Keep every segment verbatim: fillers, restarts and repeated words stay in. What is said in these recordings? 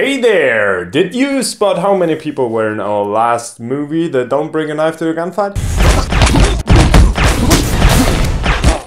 Hey there! Did you spot how many people were in our last movie that don't bring a knife to a gunfight?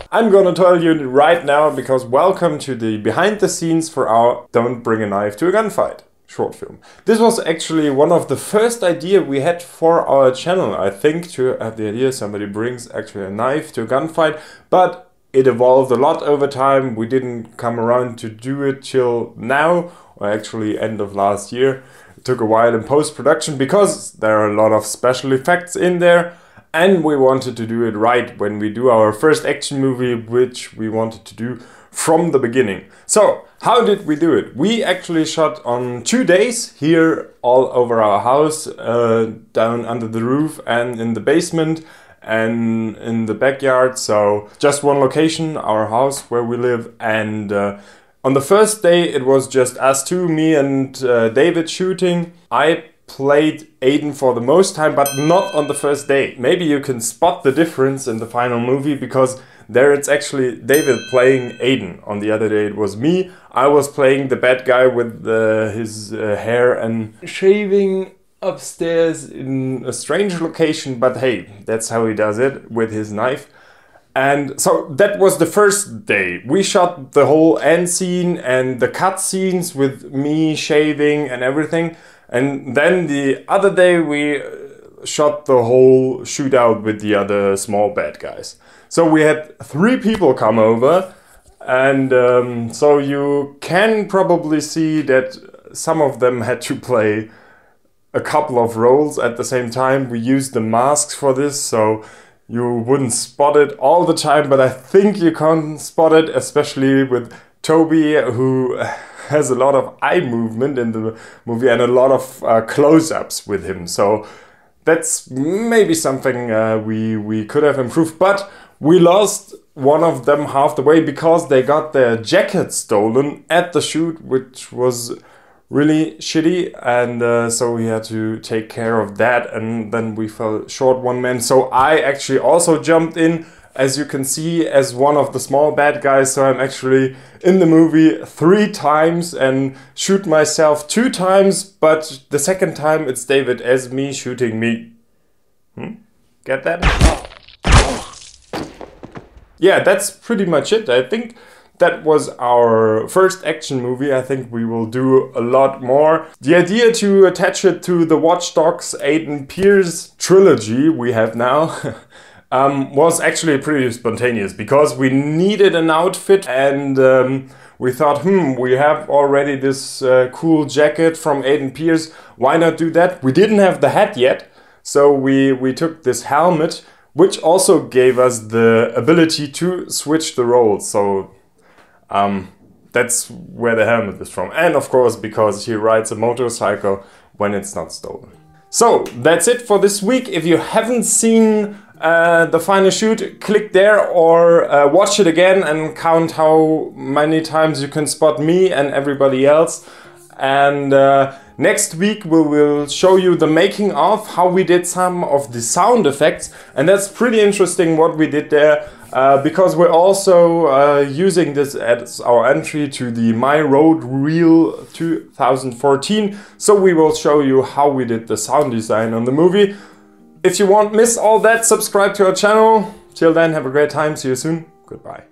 I'm gonna tell you right now because welcome to the behind the scenes for our Don't Bring a Knife to a Gunfight short film. This was actually one of the first ideas we had for our channel, I think, to have the idea somebody brings actually a knife to a gunfight, but it evolved a lot over time. We didn't come around to do it till now. Actually end of last year. It took a while in post-production because there are a lot of special effects in there, and we wanted to do it right when we do our first action movie, which we wanted to do from the beginning. So how did we do it? We actually shot on two days here all over our house, uh, down under the roof and in the basement and in the backyard. So just one location, our house where we live. And uh, on the first day it was just us two, me and uh, David shooting. I played Aiden for the most time, but not on the first day. Maybe you can spot the difference in the final movie, because there it's actually David playing Aiden. On the other day it was me. I was playing the bad guy with uh, his uh, hair and shaving upstairs in a strange location, but hey, that's how he does it with his knife. And so that was the first day. We shot the whole end scene and the cut scenes with me shaving and everything. And then the other day we shot the whole shootout with the other small bad guys. So we had three people come over. And um, so you can probably see that some of them had to play a couple of roles at the same time. We used the masks for this, so you wouldn't spot it all the time, but I think you can spot it, especially with Toby, who has a lot of eye movement in the movie and a lot of uh, close-ups with him. So that's maybe something uh, we, we could have improved, but we lost one of them half the way because they got their jacket stolen at the shoot, which was really shitty, and uh, so we had to take care of that, and then we fell short one man. So I actually also jumped in, as you can see, as one of the small bad guys. So I'm actually in the movie three times and shoot myself two times, but the second time it's David as me shooting me. Hmm? Get that? Yeah, that's pretty much it, I think. That was our first action movie. I think we will do a lot more. The idea to attach it to the Watch Dogs Aiden Pierce trilogy we have now um, was actually pretty spontaneous, because we needed an outfit and um, we thought, hmm, we have already this uh, cool jacket from Aiden Pierce. Why not do that? We didn't have the hat yet, so we, we took this helmet, which also gave us the ability to switch the roles. So Um, that's where the helmet is from. And of course, because he rides a motorcycle when it's not stolen. So that's it for this week. If you haven't seen uh, the final shoot, click there or uh, watch it again and count how many times you can spot me and everybody else. And uh, next week we will show you the making of, how we did some of the sound effects. And that's pretty interesting what we did there. Uh, because we're also uh, using this as our entry to the My Road Reel two thousand fourteen. So we will show you how we did the sound design on the movie. If you won't miss all that, subscribe to our channel. Till then, have a great time. See you soon. Goodbye.